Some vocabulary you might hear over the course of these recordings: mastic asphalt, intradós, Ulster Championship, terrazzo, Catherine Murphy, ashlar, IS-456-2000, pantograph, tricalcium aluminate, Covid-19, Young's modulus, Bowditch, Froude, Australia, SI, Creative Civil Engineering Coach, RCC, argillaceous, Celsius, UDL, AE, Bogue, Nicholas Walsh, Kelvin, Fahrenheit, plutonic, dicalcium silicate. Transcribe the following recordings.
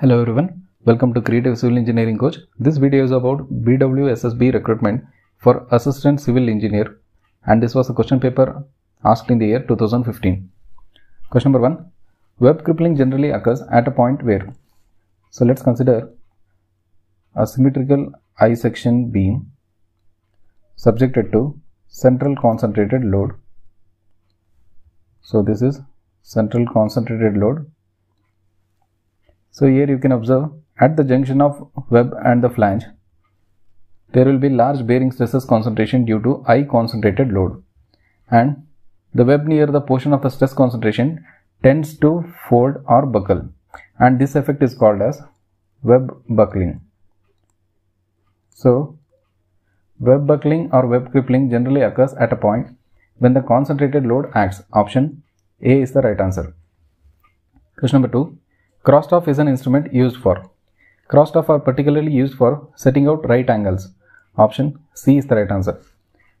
Hello everyone, welcome to Creative Civil Engineering Coach. This video is about BWSSB recruitment for Assistant Civil Engineer, and this was a question paper asked in the year 2015. Question number 1. Web crippling generally occurs at a point where. So let's consider a symmetrical I-section beam subjected to central concentrated load. So this is central concentrated load. So here you can observe at the junction of web and the flange, there will be large bearing stresses concentration due to I concentrated load, and the web near the portion of the stress concentration tends to fold or buckle, and this effect is called as web buckling. So web buckling or web crippling generally occurs at a point when the concentrated load acts. Option A is the right answer. Question number 2. Crosstalk is an instrument used for. Crosstalk are particularly used for setting out right angles. Option C is the right answer.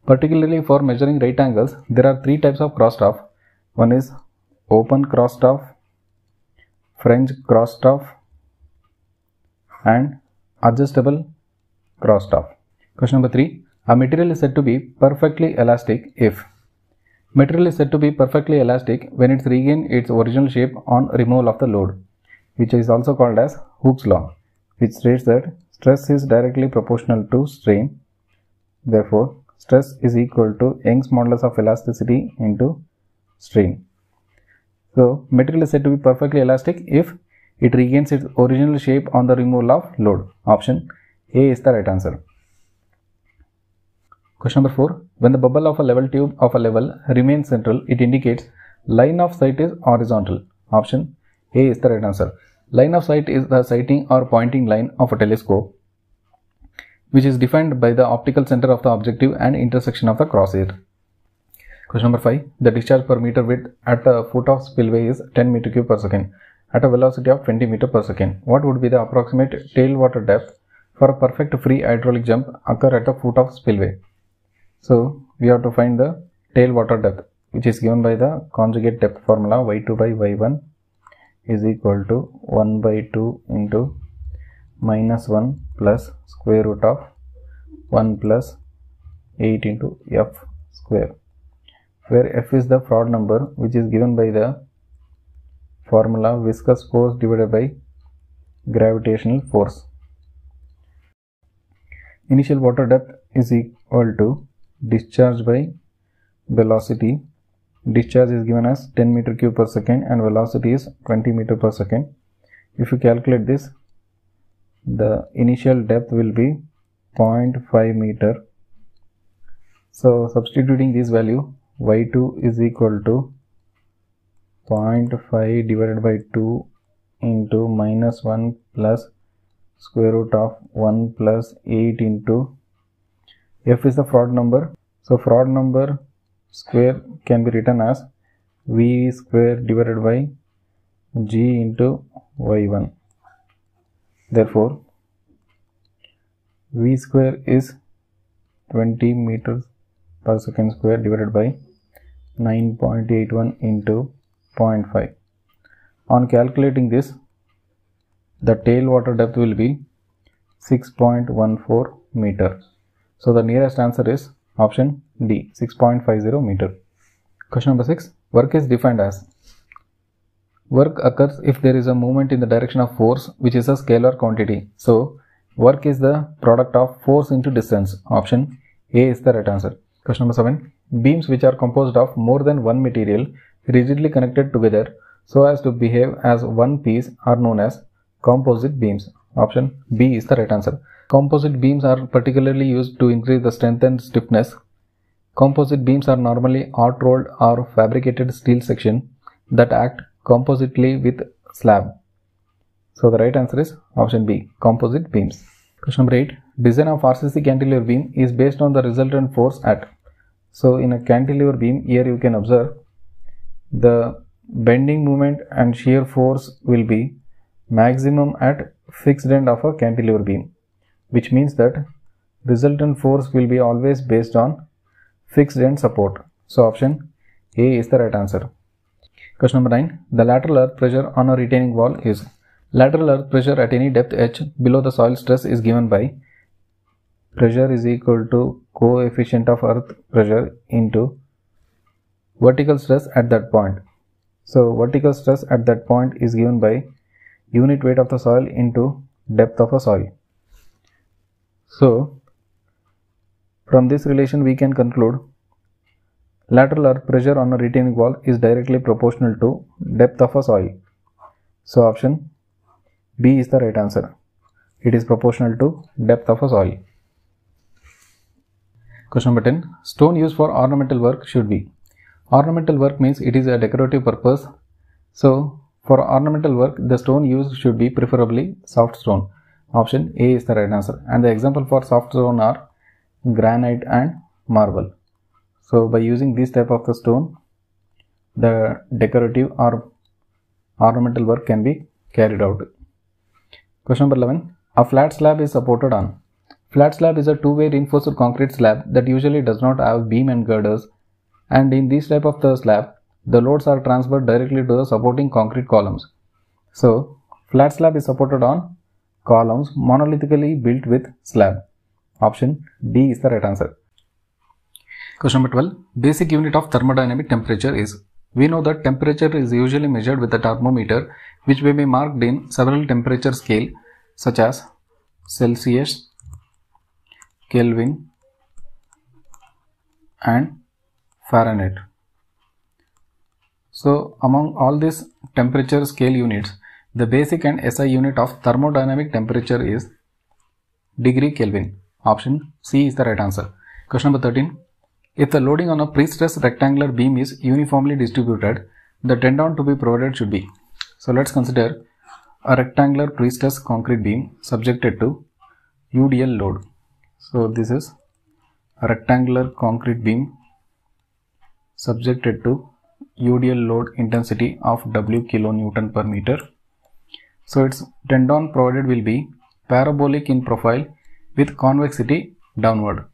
Particularly for measuring right angles, there are 3 types of crosstalk. One is open crosstalk, French crosstalk, and adjustable crosstalk. Question number 3. A material is said to be perfectly elastic if. Material is said to be perfectly elastic when it regains its original shape on removal of the load, which is also called as Hooke's law, which states that stress is directly proportional to strain. Therefore, stress is equal to Young's modulus of elasticity into strain. So, material is said to be perfectly elastic if it regains its original shape on the removal of load. Option A is the right answer. Question number 4. When the bubble of a level tube of a level remains central, it indicates line of sight is horizontal. Option A is the right answer. Line of sight is the sighting or pointing line of a telescope, which is defined by the optical center of the objective and intersection of the crosshair. Question number 5. The discharge per meter width at the foot of spillway is 10 m³ per second at a velocity of 20 m per second. What would be the approximate tail water depth for a perfect free hydraulic jump occur at the foot of spillway? So we have to find the tail water depth, which is given by the conjugate depth formula y2 by y1 is equal to 1 by 2 into minus 1 plus square root of 1 plus 8 into f square, where f is the Froude number, which is given by the formula viscous force divided by gravitational force. Initial water depth is equal to discharge by velocity. Discharge is given as 10 m³ per second and velocity is 20 m per second. If you calculate this, the initial depth will be 0.5 meter. So substituting this value, y2 is equal to 0.5 divided by 2 into minus 1 plus square root of 1 plus 8 into f is the Froude number. So Froude number square can be written as v square divided by g into y1. Therefore, v square is 20 meters per second square divided by 9.81 into 0.5. On calculating this, the tail water depth will be 6.14 meter. So the nearest answer is option D, 6.50 meter. Question number 6. Work is defined as. Work occurs if there is a movement in the direction of force, which is a scalar quantity. So work is the product of force into distance. Option A is the right answer. Question number 7. Beams which are composed of more than one material rigidly connected together so as to behave as one piece are known as composite beams. Option B is the right answer. Composite beams are particularly used to increase the strength and stiffness. Composite beams are normally hot-rolled or fabricated steel section that act compositely with slab. So the right answer is option B, composite beams. Question number 8. Design of RCC cantilever beam is based on the resultant force at. So in a cantilever beam, here you can observe the bending moment and shear force will be maximum at fixed end of a cantilever beam, which means that resultant force will be always based on fixed end support. So option A is the right answer. Question number 9. The lateral earth pressure on a retaining wall is. Lateral earth pressure at any depth h below the soil stress is given by pressure is equal to coefficient of earth pressure into vertical stress at that point. So vertical stress at that point is given by unit weight of the soil into depth of a soil. So from this relation we can conclude lateral earth pressure on a retaining wall is directly proportional to depth of a soil. So option B is the right answer. It is proportional to depth of a soil. Question number 10. Stone used for ornamental work should be. Ornamental work means it is a decorative purpose. So for ornamental work, the stone used should be preferably soft stone. Option A is the right answer. And the example for soft stone are granite and marble. So by using this type of the stone, the decorative or ornamental work can be carried out. Question number 11. A flat slab is supported on. Flat slab is a two-way reinforced concrete slab that usually does not have beam and girders, and in this type of the slab, the loads are transferred directly to the supporting concrete columns. So, flat slab is supported on columns monolithically built with slab. Option D is the right answer. Question number 12. Basic unit of thermodynamic temperature is. We know that temperature is usually measured with a thermometer, which may be marked in several temperature scale such as Celsius, Kelvin and Fahrenheit. So among all these temperature scale units, the basic and SI unit of thermodynamic temperature is degree Kelvin. Option C is the right answer. Question number 13. If the loading on a pre-stressed rectangular beam is uniformly distributed, the tendon to be provided should be. So let's consider a rectangular pre-stressed concrete beam subjected to UDL load. So this is a rectangular concrete beam subjected to UDL load intensity of W kilonewton per meter. So its tendon provided will be parabolic in profile with convexity downward.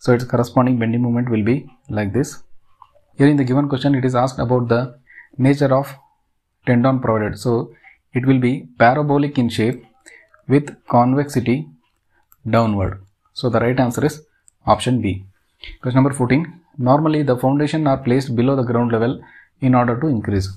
So its corresponding bending moment will be like this. Here in the given question it is asked about the nature of tendon provided. So it will be parabolic in shape with convexity downward. So the right answer is option B. Question number 14. Normally the foundation are placed below the ground level in order to increase.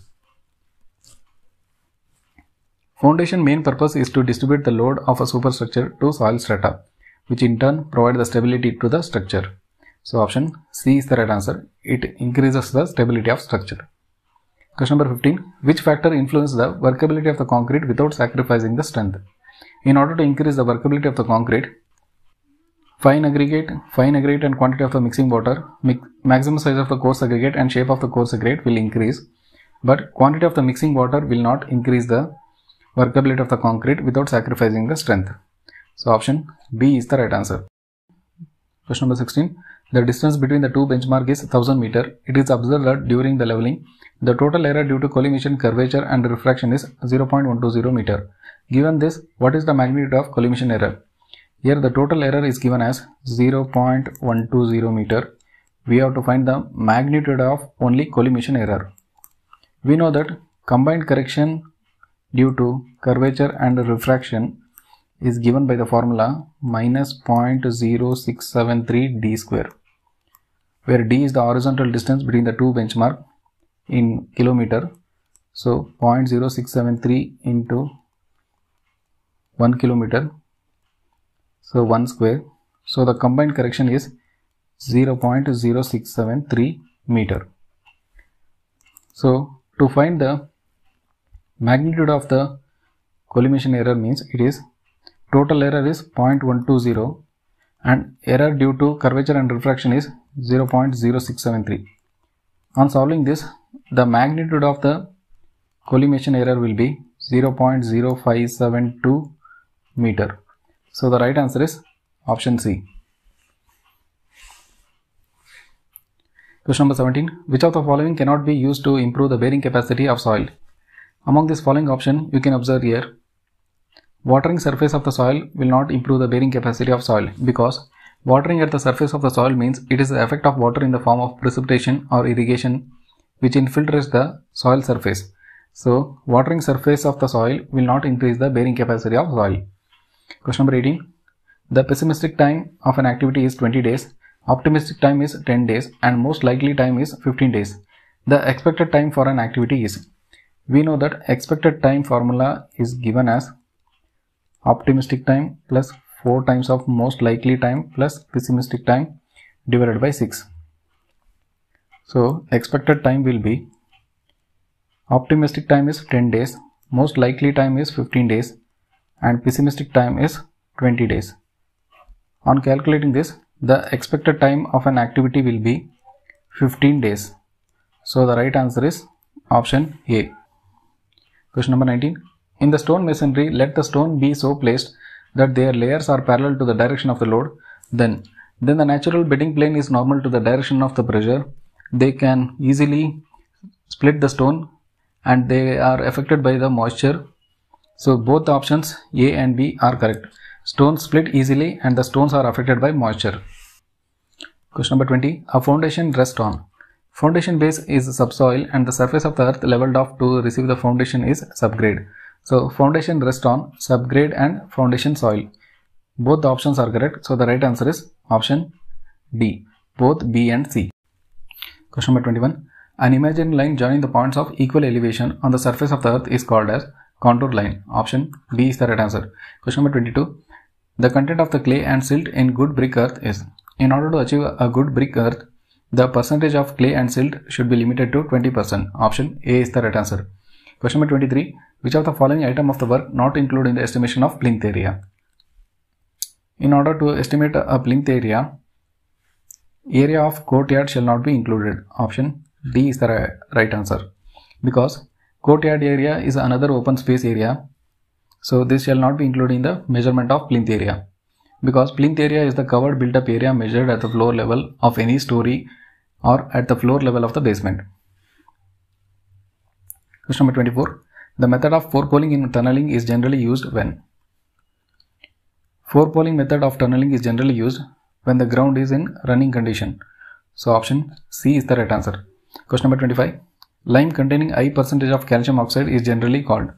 Foundation main purpose is to distribute the load of a superstructure to soil strata, which in turn provide the stability to the structure. So option C is the right answer. It increases the stability of structure. Question number 15. Which factor influences the workability of the concrete without sacrificing the strength? In order to increase the workability of the concrete, fine aggregate and quantity of the mixing water, maximum size of the coarse aggregate and shape of the coarse aggregate will increase, but quantity of the mixing water will not increase the workability of the concrete without sacrificing the strength. So option B is the right answer. Question number 16. The distance between the two benchmark is 1000 meter. It is observed that during the leveling, the total error due to collision, curvature and refraction is 0.120 meter. Given this, what is the magnitude of collision error? Here the total error is given as 0.120 meter. We have to find the magnitude of only collision error. We know that combined correction due to curvature and refraction is given by the formula minus 0.0673 d square, where d is the horizontal distance between the two benchmark in kilometer. So 0.0673 into 1 kilometer. So 1 square. So the combined correction is 0.0673 meter. So to find the magnitude of the collision error means it is total error is 0.120 and error due to curvature and refraction is 0.0673. On solving this, the magnitude of the collision error will be 0.0572 meter. So the right answer is option C. Question number 17. Which of the following cannot be used to improve the bearing capacity of soil? Among this following option, you can observe here. Watering surface of the soil will not improve the bearing capacity of soil because watering at the surface of the soil means it is the effect of water in the form of precipitation or irrigation which infiltrates the soil surface So watering surface of the soil will not increase the bearing capacity of soil. Question number 18. The pessimistic time of an activity is 20 days, optimistic time is 10 days and most likely time is 15 days. The expected time for an activity is. We know that expected time formula is given as optimistic time plus 4 times of most likely time plus pessimistic time divided by 6. So expected time will be, optimistic time is 10 days, most likely time is 15 days and pessimistic time is 20 days. On calculating this, the expected time of an activity will be 15 days. So the right answer is option A. Question number 19. In the stone masonry, let the stone be so placed that their layers are parallel to the direction of the load. Then the natural bedding plane is normal to the direction of the pressure. They can easily split the stone and they are affected by the moisture. So both options A and B are correct. Stones split easily and the stones are affected by moisture. Question number 20. A foundation rests on. Foundation base is subsoil and the surface of the earth leveled off to receive the foundation is subgrade. So foundation rests on, subgrade and foundation soil. Both the options are correct. So the right answer is option D. Both B and C. Question number 21. An imaginary line joining the points of equal elevation on the surface of the earth is called as contour line. Option B is the right answer. Question number 22. The content of the clay and silt in good brick earth is. In order to achieve a good brick earth, the percentage of clay and silt should be limited to 20%. Option A is the right answer. Question number 23. Which of the following item of the work not included in the estimation of plinth area? In order to estimate a plinth area of courtyard shall not be included. Option D is the right answer. Because courtyard area is another open space area. So this shall not be included in the measurement of plinth area. Because plinth area is the covered built-up area measured at the floor level of any story or at the floor level of the basement. Question number 24. The method of forepoling in tunneling is generally used when? Forepoling method of tunneling is generally used when the ground is in running condition. So option C is the right answer. Question number 25. Lime containing high percentage of calcium oxide is generally called.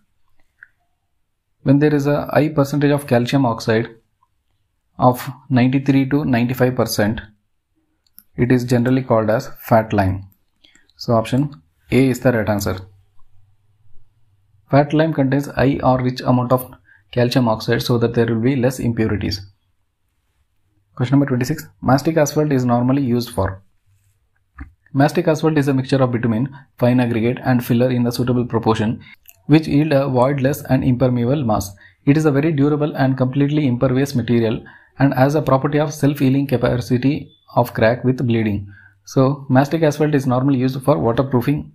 When there is a high percentage of calcium oxide of 93 to 95%, it is generally called as fat lime. So option A is the right answer. Fat lime contains high or rich amount of calcium oxide so that there will be less impurities. Question number 26. Mastic asphalt is normally used for. Mastic asphalt is a mixture of bitumen, fine aggregate and filler in a suitable proportion which yield a voidless and impermeable mass. It is a very durable and completely impervious material and has a property of self-healing capacity of crack with bleeding. So mastic asphalt is normally used for waterproofing.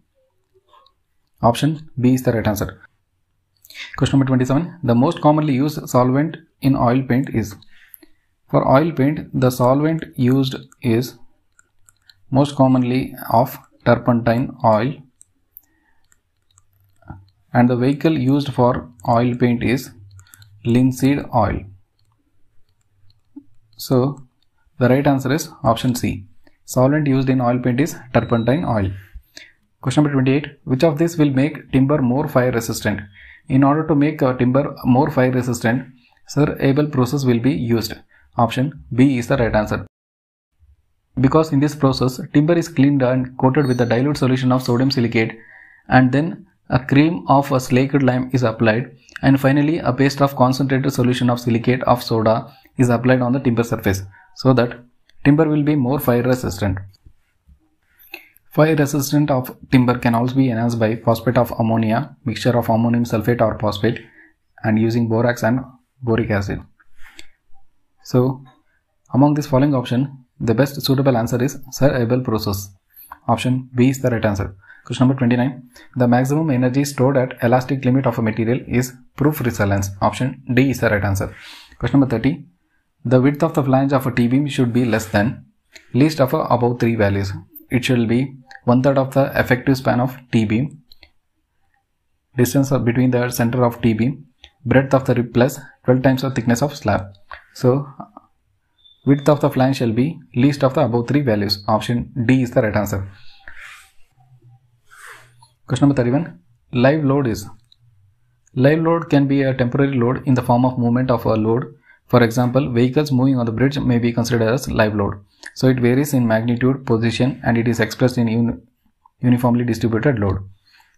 Option B is the right answer. Question number 27. The most commonly used solvent in oil paint is. For oil paint, the solvent used is most commonly of turpentine oil and the vehicle used for oil paint is linseed oil. So the right answer is option C. Solvent used in oil paint is turpentine oil. Question number 28. Which of these will make timber more fire resistant? In order to make a timber more fire resistant, sir-able process will be used. Option B is the right answer. Because in this process, timber is cleaned and coated with a dilute solution of sodium silicate and then a cream of a slaked lime is applied and finally a paste of concentrated solution of silicate of soda is applied on the timber surface so that timber will be more fire resistant. Fire resistant of timber can also be enhanced by phosphate of ammonia, mixture of ammonium sulfate or phosphate and using borax and boric acid. So among this following option, the best suitable answer is Sir Abel process. Option B is the right answer. Question number 29. The maximum energy stored at elastic limit of a material is proof resilience. Option D is the right answer. Question number 30. The width of the flange of a T-beam should be less than least of above 3 values. It shall be 1/3 of the effective span of T-beam, distance between the center of T-beam, breadth of the rib plus 12 times the thickness of slab. So width of the flange shall be least of the above 3 values. Option D is the right answer. Question number 31. Live load is. Live load can be a temporary load in the form of movement of a load. For example, vehicles moving on the bridge may be considered as live load. So it varies in magnitude, position, and it is expressed in uniformly distributed load.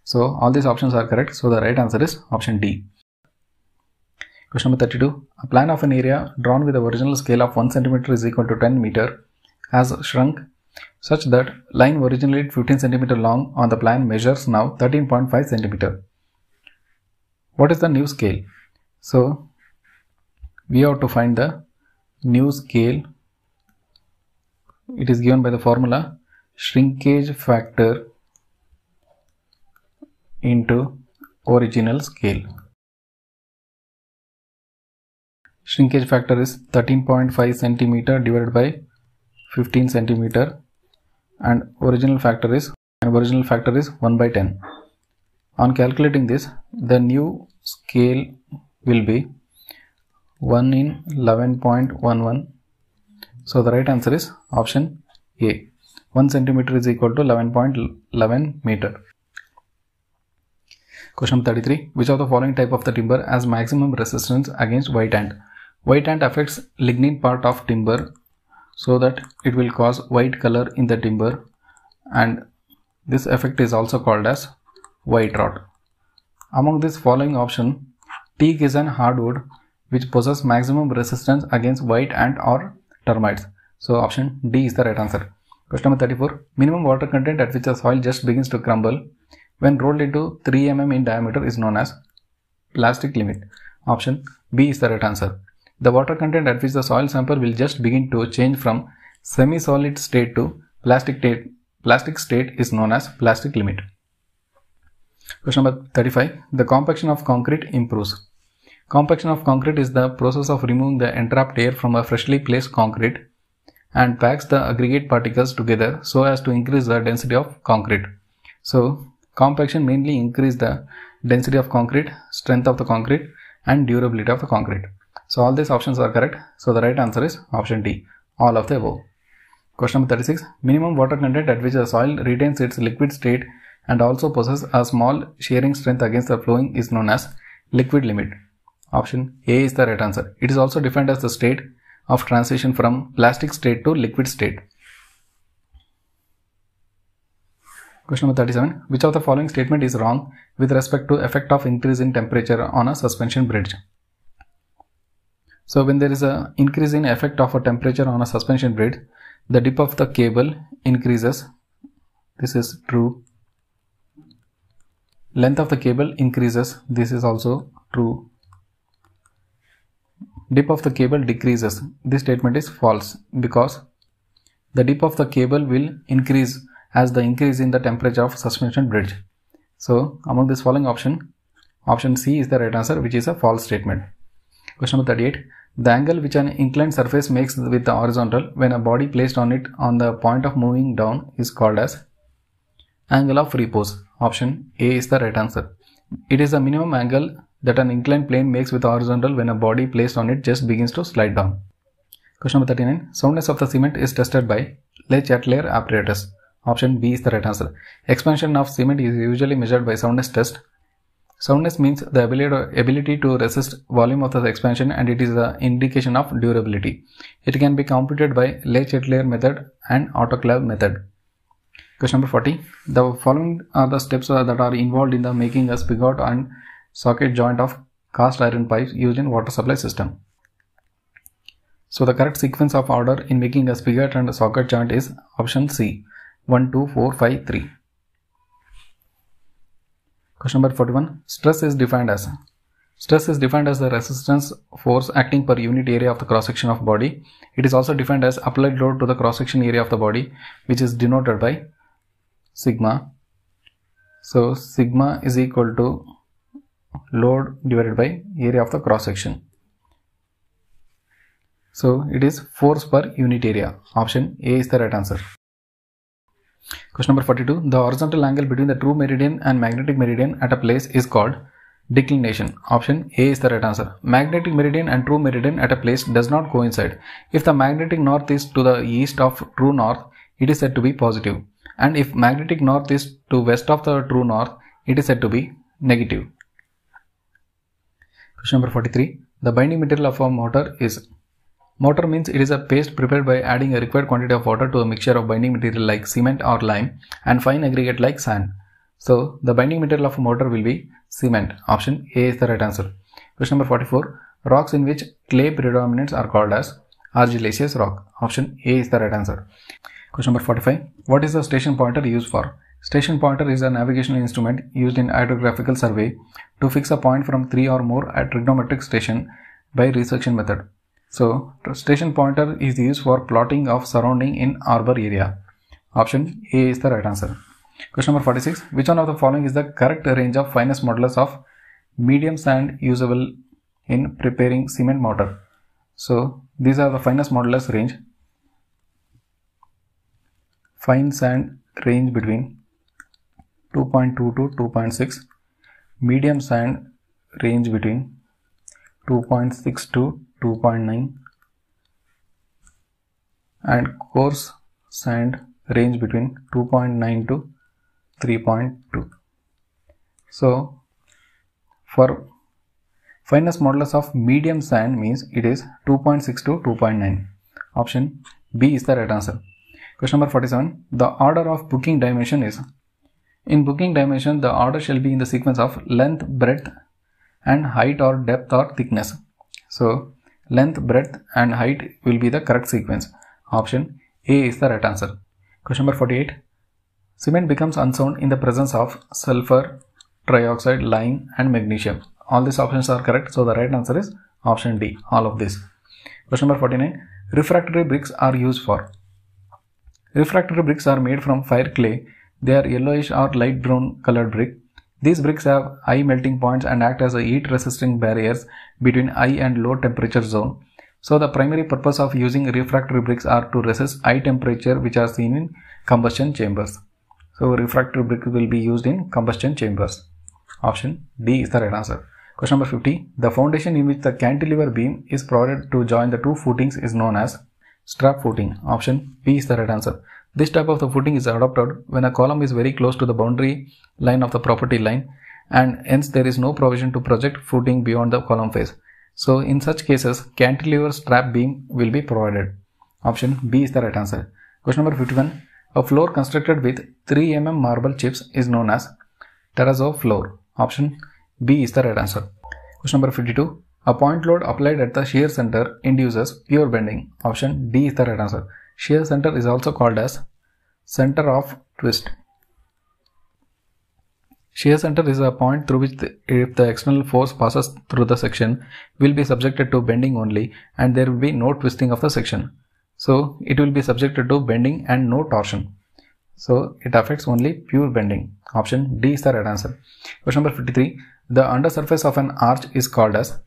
So all these options are correct. So the right answer is option D. Question number 32. A plan of an area drawn with a original scale of 1 cm is equal to 10 m has shrunk such that line originally 15 cm long on the plan measures now 13.5 cm. What is the new scale? So we have to find the new scale. It is given by the formula shrinkage factor into original scale. Shrinkage factor is 13.5 centimeter divided by 15 centimeter, and original factor is 1 by 10. On calculating this, the new scale will be 1 in 11.11. So the right answer is option A. 1 centimeter is equal to 11.11 meter. Question 33. Which of the following type of the timber has maximum resistance against white ant? White ant affects lignin part of timber so that it will cause white color in the timber, and this effect is also called as white rot. Among this following option, teak is an hardwood which possesses maximum resistance against white ant or termites. So option D is the right answer. Question number 34. Minimum water content at which the soil just begins to crumble when rolled into 3 mm in diameter is known as plastic limit. Option B is the right answer. The water content at which the soil sample will just begin to change from semi-solid state to plastic state is known as plastic limit. Question number 35. The compaction of concrete improves. Compaction of concrete is the process of removing the entrapped air from a freshly placed concrete and packs the aggregate particles together so as to increase the density of concrete. So compaction mainly increases the density of concrete, strength of the concrete, and durability of the concrete. So all these options are correct. So the right answer is option D, all of the above. Question number 36. Minimum water content at which the soil retains its liquid state and also possesses a small shearing strength against the flowing is known as liquid limit. Option A is the right answer. It is also defined as the state of transition from plastic state to liquid state. Question number 37. Which of the following statement is wrong with respect to effect of increase in temperature on a suspension bridge? So when there is an increase in effect of a temperature on a suspension bridge, the dip of the cable increases. This is true. Length of the cable increases. This is also true. Dip of the cable decreases. This statement is false because the dip of the cable will increase as the increase in the temperature of suspension bridge. So among this following option, option C is the right answer, which is a false statement. Question number 38. The angle which an inclined surface makes with the horizontal when a body placed on it on the point of moving down is called as angle of repose. Option A is the right answer. It is the minimum angle that an inclined plane makes with horizontal when a body placed on it just begins to slide down. Question number 39. Soundness of the cement is tested by Le Chatelier apparatus. Option B is the right answer. Expansion of cement is usually measured by soundness test. Soundness means the ability to resist volume of the expansion, and it is the indication of durability. It can be computed by Le Chatelier method and AutoClave method. Question number 40. The following are the steps that are involved in the making a spigot and socket joint of cast iron pipes used in water supply system. So the correct sequence of order in making a spigot and a socket joint is option C, 1, 2, 4, 5, 3. Question number 41. Stress is defined as the resistance force acting per unit area of the cross section of body. It is also defined as applied load to the cross section area of the body, which is denoted by sigma. So sigma is equal to load divided by area of the cross section. So it is force per unit area. Option A is the right answer. Question number 42. The horizontal angle between the true meridian and magnetic meridian at a place is called declination. Option A is the right answer. Magnetic meridian and true meridian at a place does not coincide. If the magnetic north is to the east of true north, it is said to be positive. And if magnetic north is to west of the true north, it is said to be negative. Question number 43. The binding material of a mortar is. Mortar means it is a paste prepared by adding a required quantity of water to a mixture of binding material like cement or lime and fine aggregate like sand. So the binding material of a mortar will be cement. Option A is the right answer. Question number 44. Rocks in which clay predominates are called as argillaceous rock. Option A is the right answer. Question number 45. What is the station pointer used for? Station pointer is a navigational instrument used in hydrographical survey to fix a point from 3 or more at trigonometric station by resection method. So station pointer is used for plotting of surrounding in arbor area. Option A is the right answer. Question number 46. Which one of the following is the correct range of finest modulus of medium sand usable in preparing cement mortar? So these are the finest modulus range. Fine sand range between 2.2 to 2.6. Medium sand range between 2.6 to 2.9. And coarse sand range between 2.9 to 3.2. So for finest modulus of medium sand means it is 2.6 to 2.9. Option B is the right answer. Question number 47. The order of booking dimension is. In booking dimension, the order shall be in the sequence of length, breadth and height or depth or thickness. So length, breadth and height will be the correct sequence. Option A is the right answer. Question number 48. Cement becomes unsound in the presence of sulfur, trioxide, lime and magnesium. All these options are correct. So the right answer is option D. All of this. Question number 49. Refractory bricks are used for. Refractory bricks are made from fire clay. They are yellowish or light brown colored brick. These bricks have high melting points and act as a heat resisting barriers between high and low temperature zone. So the primary purpose of using refractory bricks are to resist high temperature which are seen in combustion chambers. So refractory brick will be used in combustion chambers. Option D is the right answer. Question number 50. The foundation in which the cantilever beam is provided to join the two footings is known as strap footing. Option B is the right answer. This type of the footing is adopted when a column is very close to the boundary line of the property line and hence there is no provision to project footing beyond the column face. So in such cases, cantilever strap beam will be provided. Option B is the right answer. Question number 51. A floor constructed with 3 mm marble chips is known as terrazzo floor. Option B is the right answer. Question number 52. A point load applied at the shear center induces pure bending. Option D is the right answer. Shear center is also called as center of twist. Shear center is a point through which if the external force passes through the section will be subjected to bending only and there will be no twisting of the section. So it will be subjected to bending and no torsion. So it affects only pure bending. Option D is the right answer. Question number 53. The undersurface of an arch is called as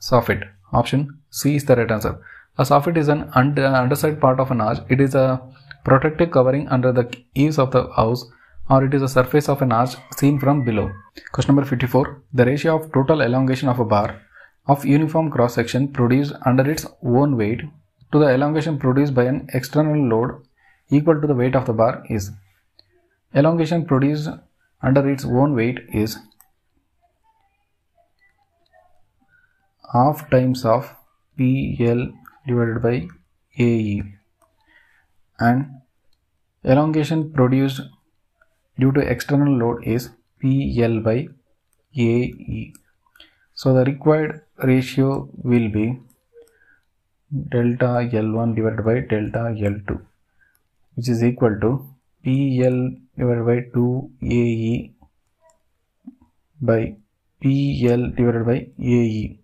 soffit. Option C is the right answer. A soffit is an underside part of an arch. It is a protective covering under the eaves of the house or it is a surface of an arch seen from below. Question number 54. The ratio of total elongation of a bar of uniform cross section produced under its own weight to the elongation produced by an external load equal to the weight of the bar is. Elongation produced under its own weight is half times of PL divided by AE, and elongation produced due to external load is PL by AE. So the required ratio will be delta L1 divided by delta L2, which is equal to PL divided by 2AE by PL divided by AE.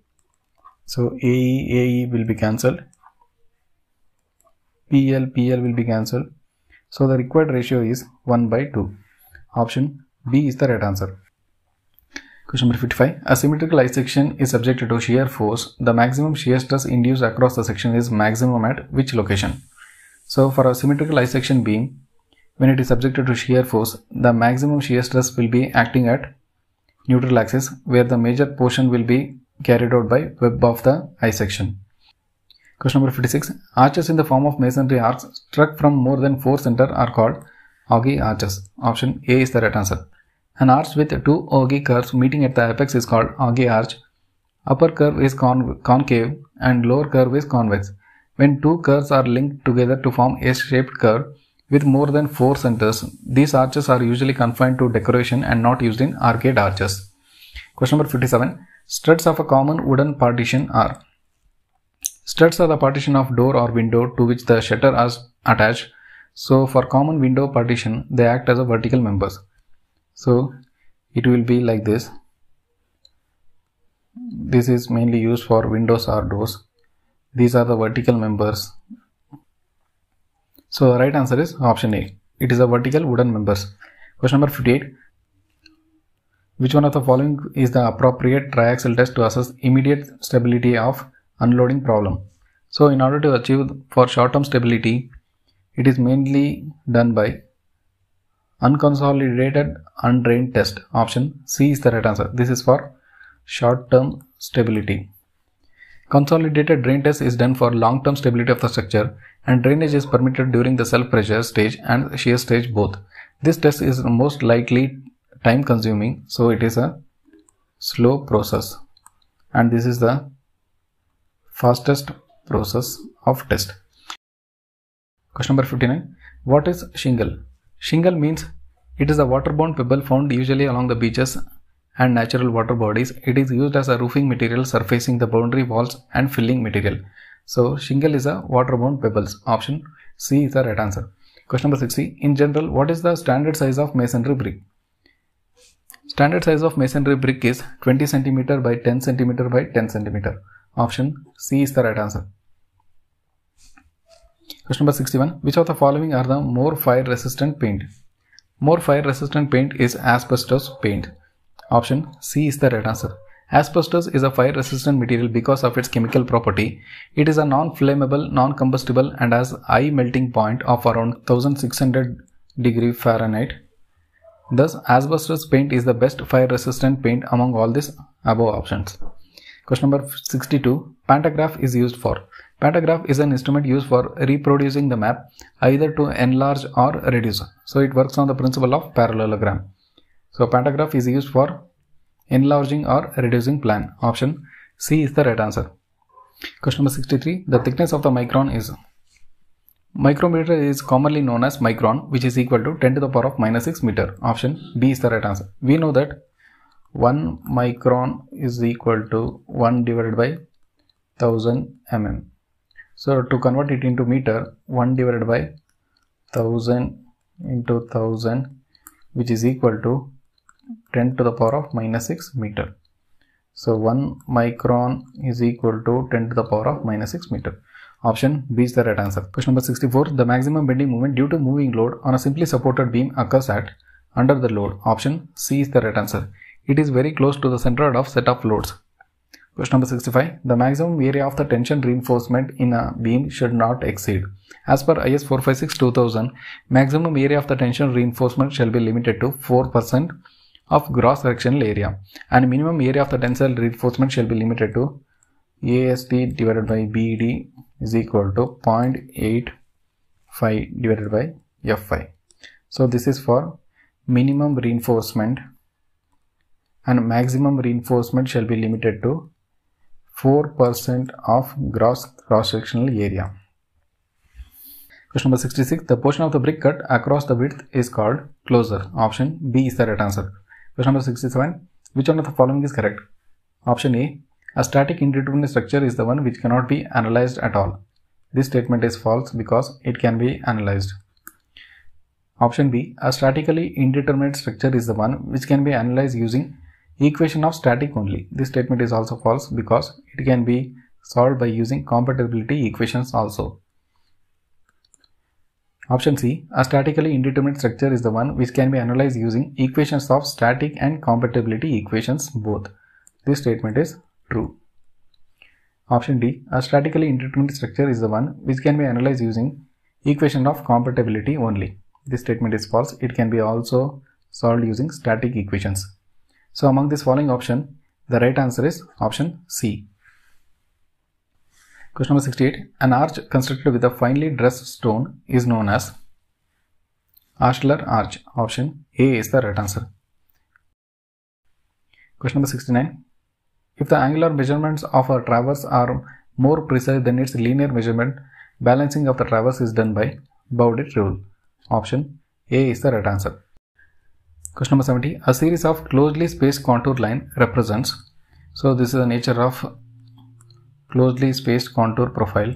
So AE will be cancelled. PL will be cancelled. So the required ratio is 1 by 2. Option B is the right answer. Question number 55. A symmetrical I section is subjected to shear force. The maximum shear stress induced across the section is maximum at which location? So for a symmetrical I section beam, when it is subjected to shear force, the maximum shear stress will be acting at neutral axis where the major portion will be carried out by web of the I section. Question number 56. Arches in the form of masonry arcs struck from more than 4 centers are called Auge arches. Option A is the right answer. An arch with two ogee curves meeting at the apex is called ogee arch. Upper curve is concave and lower curve is convex. When two curves are linked together to form a shaped curve with more than four centers, these arches are usually confined to decoration and not used in arcade arches. Question number 57. Struts of a common wooden partition are. Struts are the partition of door or window to which the shutter is attached. So for common window partition, they act as a vertical members. So it will be like this. This is mainly used for windows or doors. These are the vertical members. So the right answer is option A. It is a vertical wooden members. Question number 58. Which one of the following is the appropriate triaxial test to assess immediate stability of unloading problem? So in order to achieve for short-term stability, it is mainly done by unconsolidated undrained test. Option C is the right answer. This is for short-term stability. Consolidated drain test is done for long-term stability of the structure, and drainage is permitted during the self-pressure stage and shear stage both. This test is most likely time-consuming, so it is a slow process, and this is the fastest process of test. Question number 59. What is shingle? Shingle means it is a waterborne pebble found usually along the beaches and natural water bodies. It is used as a roofing material surfacing the boundary walls and filling material. So shingle is a waterborne pebbles. Option C is the right answer. Question number 60. In general, what is the standard size of masonry brick? Standard size of masonry brick is 20 cm by 10 cm by 10 cm. Option C is the right answer. Question number 61. Which of the following are the more fire resistant paint? More fire resistant paint is asbestos paint. Option C is the right answer. Asbestos is a fire resistant material because of its chemical property. It is a non-flammable, non-combustible and has high melting point of around 1600 degree Fahrenheit. Thus, asbestos paint is the best fire resistant paint among all these above options. Question number 62. Pantograph is used for. Pantograph is an instrument used for reproducing the map, either to enlarge or reduce. So it works on the principle of parallelogram. So pantograph is used for enlarging or reducing plan. Option C is the right answer. Question number 63. The thickness of the micron is. Micrometer is commonly known as micron, which is equal to 10⁻⁻⁶ meter. Option B is the right answer. We know that 1 micron is equal to 1/1000 mm. So to convert it into meter, 1/1000 into 1000, which is equal to 10⁻⁻⁶ meter. So 1 micron is equal to 10⁻⁻⁶ meter. Option B is the right answer. Question number 64. The maximum bending moment due to moving load on a simply supported beam occurs at under the load. Option C is the right answer. It is very close to the centroid of set of loads. Question number 65. The maximum area of the tension reinforcement in a beam should not exceed. As per IS-456-2000, maximum area of the tension reinforcement shall be limited to 4% of gross sectional area, and minimum area of the tensile reinforcement shall be limited to AST/BD is equal to 0.85/Fi. So this is for minimum reinforcement, and maximum reinforcement shall be limited to 4% of gross cross-sectional area. Question number 66. The portion of the brick cut across the width is called closure. Option B is the right answer. Question number 67. Which one of the following is correct? Option A. A static indeterminate structure is the one which cannot be analyzed at all. This statement is false because it can be analyzed. Option B. A statically indeterminate structure is the one which can be analyzed using equation of static only. This statement is also false because it can be solved by using compatibility equations also. Option C. A statically indeterminate structure is the one which can be analyzed using equations of static and compatibility equations both. This statement is true. Option D. A statically indeterminate structure is the one which can be analyzed using equation of compatibility only. This statement is false. It can be also solved using static equations. So among this following option, the right answer is option C. Question number 68. An arch constructed with a finely dressed stone is known as ashlar arch. Option A is the right answer. Question number 69. If the angular measurements of a traverse are more precise than its linear measurement, balancing of the traverse is done by Bowditch rule. Option A is the right answer. Question number 70. A series of closely spaced contour line represents. So this is the nature of closely spaced contour profile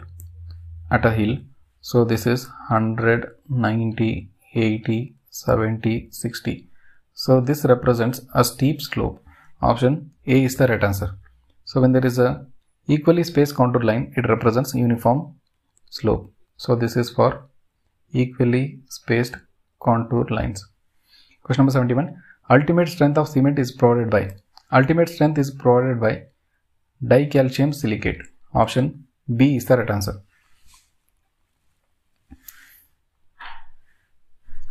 at a hill. So this is 100, 90, 80, 70, 60. So this represents a steep slope. Option A is the right answer. So when there is a equally spaced contour line, it represents uniform slope. So this is for equally spaced contour lines. Question number 71. Ultimate strength of cement is provided by. Ultimate strength is provided by dicalcium silicate. Option B is the right answer.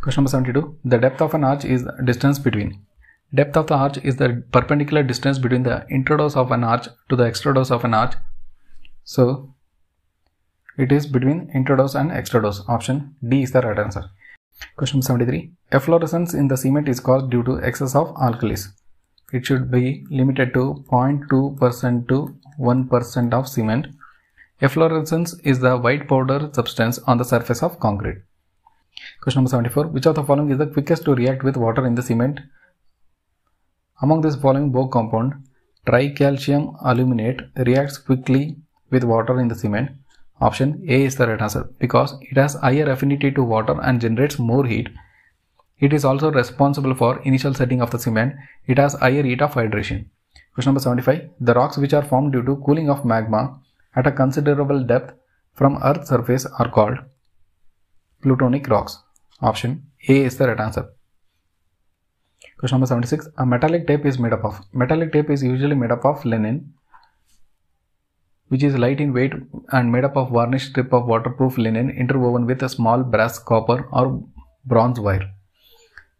Question number 72. The depth of an arch is the distance between. Depth of the arch is the perpendicular distance between the intradós of an arch to the extradós of an arch. So it is between intradós and extradós. Option D is the right answer. Question 73. Efflorescence in the cement is caused due to excess of alkalis. It should be limited to 0.2% to 1% of cement. Efflorescence is the white powder substance on the surface of concrete. Question number 74. Which of the following is the quickest to react with water in the cement? Among this following Bogue compound, tricalcium aluminate reacts quickly with water in the cement. Option A is the right answer because it has higher affinity to water and generates more heat. It is also responsible for initial setting of the cement. It has higher rate of hydration. Question number 75. The rocks which are formed due to cooling of magma at a considerable depth from Earth's surface are called plutonic rocks. Option A is the right answer. Question number 76. A metallic tape is made up of. Metallic tape is usually made up of linen, which is light in weight and made up of varnished strip of waterproof linen interwoven with a small brass, copper or bronze wire.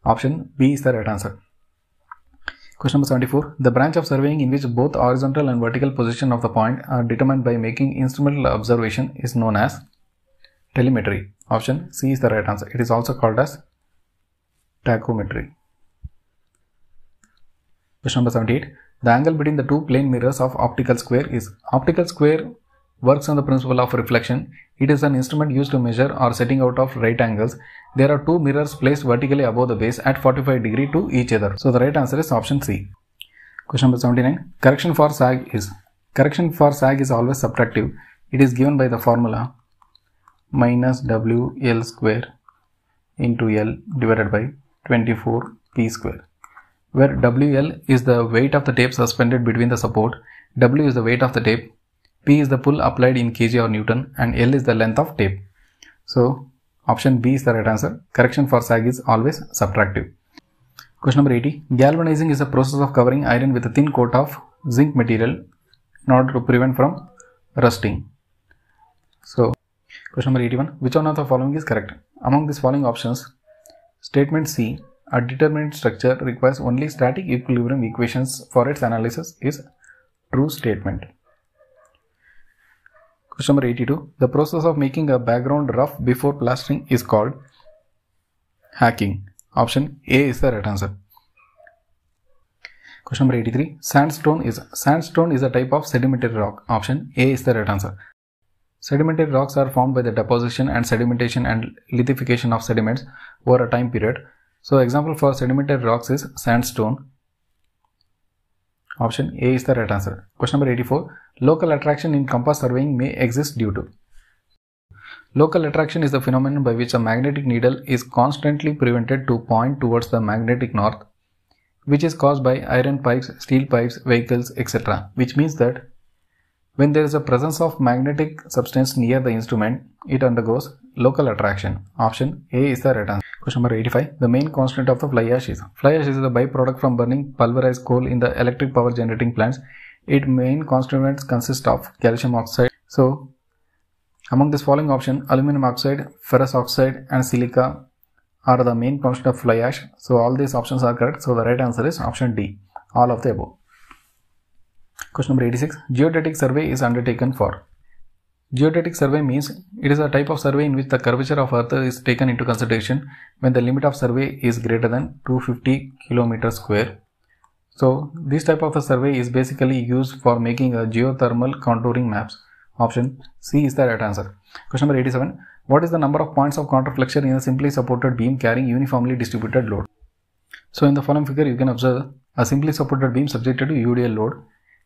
Option B is the right answer. Question number 74. The branch of surveying in which both horizontal and vertical position of the point are determined by making instrumental observation is known as telemetry. Option C is the right answer. It is also called as tachometry. Question number 78. The angle between the two plane mirrors of optical square is. Optical square works on the principle of reflection. It is an instrument used to measure or setting out of right angles. There are two mirrors placed vertically above the base at 45 degree to each other. So the right answer is option C. Question number 79. Correction for sag is. Correction for sag is always subtractive. It is given by the formula minus WL square into L divided by 24P square, where WL is the weight of the tape suspended between the support, W is the weight of the tape, P is the pull applied in kg or Newton, and L is the length of tape. So option B is the right answer. Correction for sag is always subtractive. Question number 80. Galvanizing is a process of covering iron with a thin coat of zinc material in order to prevent from rusting. So question number 81. Which one of the following is correct? Among these following options, statement C, a determinate structure requires only static equilibrium equations for its analysis, is true statement. Question number 82. The process of making a background rough before plastering is called hacking. Option A is the right answer. Question number 83. Sandstone is a type of sedimentary rock. Option A is the right answer. Sedimentary rocks are formed by the deposition and sedimentation and lithification of sediments over a time period. So example for sedimentary rocks is sandstone. Option A is the right answer. Question number 84. Local attraction in compass surveying may exist due to. Local attraction is the phenomenon by which a magnetic needle is constantly prevented to point towards the magnetic north, which is caused by iron pipes, steel pipes, vehicles, etc. Which means that when there is a presence of magnetic substance near the instrument, it undergoes local attraction. Option A is the right answer. Question number 85. The main constituent of the fly ash is. Fly ash is the byproduct from burning pulverized coal in the electric power generating plants. Its main constituents consist of calcium oxide. So among this following option, aluminum oxide, ferrous oxide and silica are the main constituent of fly ash. So all these options are correct. So the right answer is option D, all of the above. Question number 86. Geodetic survey is undertaken for. Geodetic survey means it is a type of survey in which the curvature of Earth is taken into consideration when the limit of survey is greater than 250 km square. So this type of a survey is basically used for making a geothermal contouring maps. Option C is the right answer. Question number 87. What is the number of points of counterflexure in a simply supported beam carrying uniformly distributed load? So in the following figure you can observe a simply supported beam subjected to UDL load.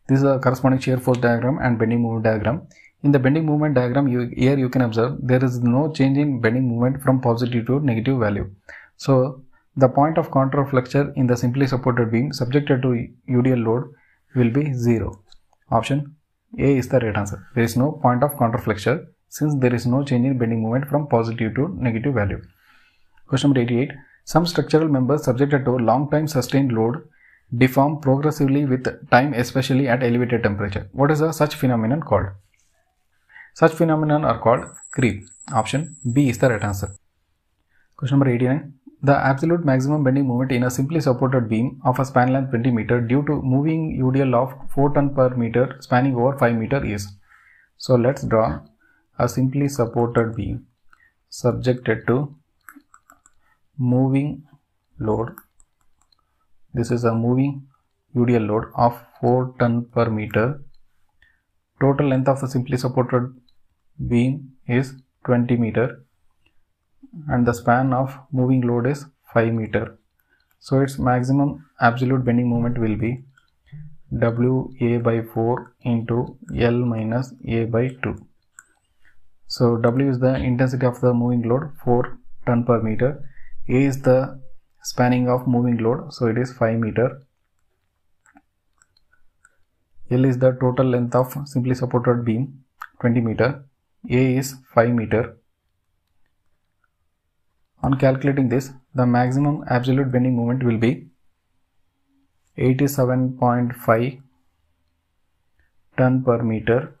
This is a corresponding shear force diagram and bending moment diagram. In the bending moment diagram, here you can observe there is no change in bending moment from positive to negative value. So the point of counterflexure in the simply supported beam subjected to UDL load will be 0. Option A is the right answer. There is no point of counterflexure since there is no change in bending moment from positive to negative value. Question number 88. Some structural members subjected to long time sustained load deform progressively with time, especially at elevated temperature. What is such phenomenon called? Such phenomenon are called creep. Option B is the right answer. Question number 89. The absolute maximum bending moment in a simply supported beam of a span length 20 meter due to moving UDL of 4 ton per meter spanning over 5 meter is. So let's draw a simply supported beam subjected to moving load. This is a moving UDL load of 4 ton per meter. Total length of a simply supported beam is 20 meter. And the span of moving load is 5 meter. So its maximum absolute bending moment will be WA by 4 into L minus A by 2. So W is the intensity of the moving load, 4 ton per meter. A is the spanning of moving load, so it is 5 meter. L is the total length of simply supported beam, 20 meter. A is 5 meter. On calculating this, the maximum absolute bending moment will be 87.5 ton per meter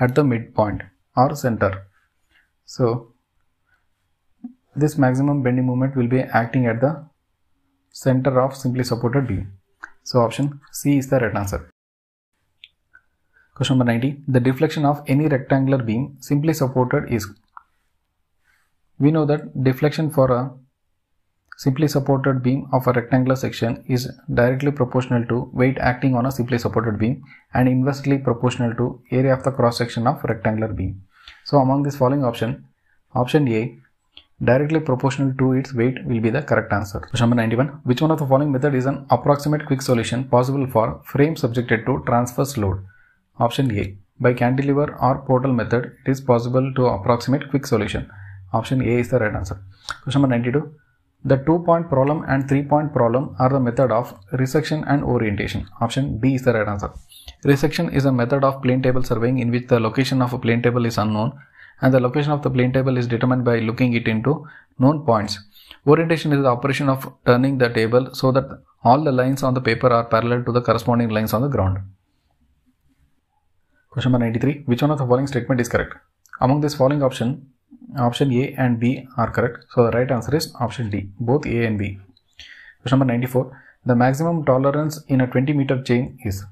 at the midpoint or center. So this maximum bending moment will be acting at the center of simply supported beam. So option C is the right answer. Question number 90. The deflection of any rectangular beam simply supported is. We know that deflection for a simply supported beam of a rectangular section is directly proportional to weight acting on a simply supported beam and inversely proportional to area of the cross section of rectangular beam. So among this following option, option A, directly proportional to its weight will be the correct answer. Question number 91. Which one of the following method is an approximate quick solution possible for frame subjected to transverse load? Option A, by cantilever or portal method, it is possible to approximate quick solution. Option A is the right answer. Question number 92. The 2-point problem and 3-point problem are the method of resection and orientation. Option B is the right answer. Resection is a method of plane table surveying in which the location of a plane table is unknown and the location of the plane table is determined by looking it into known points. Orientation is the operation of turning the table so that all the lines on the paper are parallel to the corresponding lines on the ground. Question number 93. Which one of the following statement is correct? Among this following option, option A and B are correct, so the right answer is option D, both A and B. Question number 94. The maximum tolerance in a 20 meter chain is.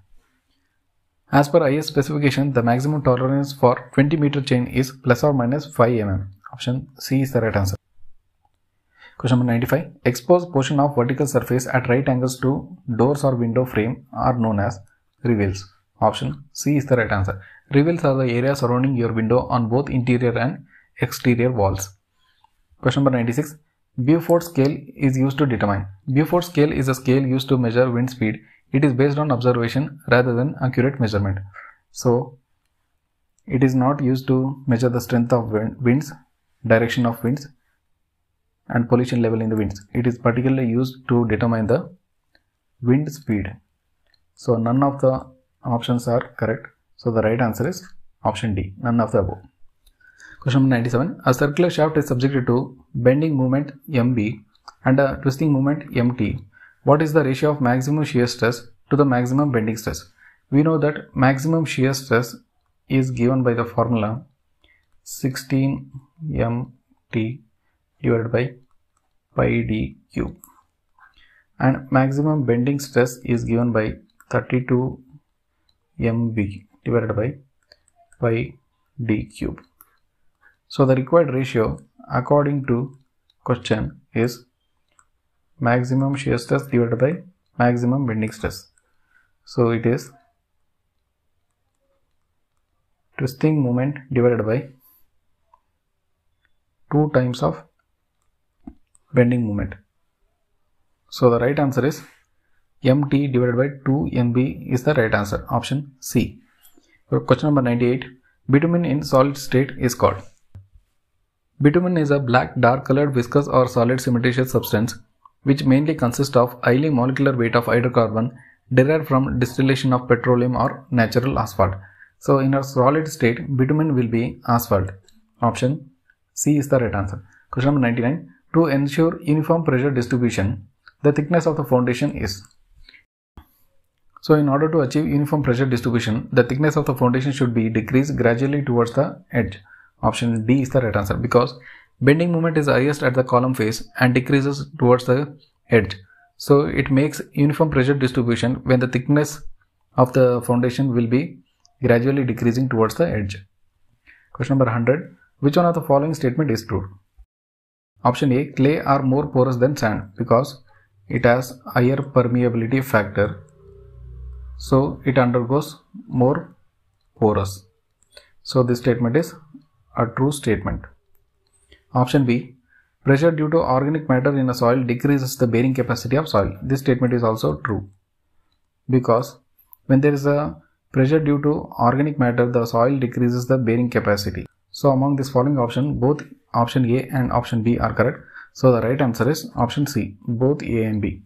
As per IS specification, the maximum tolerance for 20 meter chain is plus or minus 5 mm. Option C is the right answer. Question number 95. Exposed portion of vertical surface at right angles to doors or window frame are known as reveals. Option C is the right answer. Reveals are the area surrounding your window on both interior and exterior walls. Question number 96. Beaufort scale is used to determine. Beaufort scale is a scale used to measure wind speed. It is based on observation rather than accurate measurement. So it is not used to measure the strength of winds, direction of winds and pollution level in the winds. It is particularly used to determine the wind speed. So none of the options are correct. So the right answer is option D, none of the above. Question number 97. A circular shaft is subjected to bending moment MB and a twisting moment MT. What is the ratio of maximum shear stress to the maximum bending stress? We know that maximum shear stress is given by the formula 16 MT divided by pi D cube. And maximum bending stress is given by 32 MB divided by pi D cube. So the required ratio according to question is maximum shear stress divided by maximum bending stress. So it is twisting moment divided by 2 times of bending moment. So the right answer is MT divided by 2 MB is the right answer, option C. Question number 98. Bitumen in solid state is called. Bitumen is a black, dark colored, viscous or solid cementitious substance which mainly consists of highly molecular weight of hydrocarbon derived from distillation of petroleum or natural asphalt. So in a solid state, bitumen will be asphalt. Option C is the right answer. Question number 99. To ensure uniform pressure distribution, the thickness of the foundation is. So in order to achieve uniform pressure distribution, the thickness of the foundation should be decreased gradually towards the edge. Option D is the right answer because bending moment is highest at the column face and decreases towards the edge. So it makes uniform pressure distribution when the thickness of the foundation will be gradually decreasing towards the edge. Question number 100. Which one of the following statement is true? Option A. Clay are more porous than sand because it has higher permeability factor, so it undergoes more porous. So this statement is a true statement. Option B. Pressure due to organic matter in a soil decreases the bearing capacity of soil. This statement is also true because when there is a pressure due to organic matter, the soil decreases the bearing capacity. So among this following option, both option A and option B are correct. So the right answer is option C, both A and B.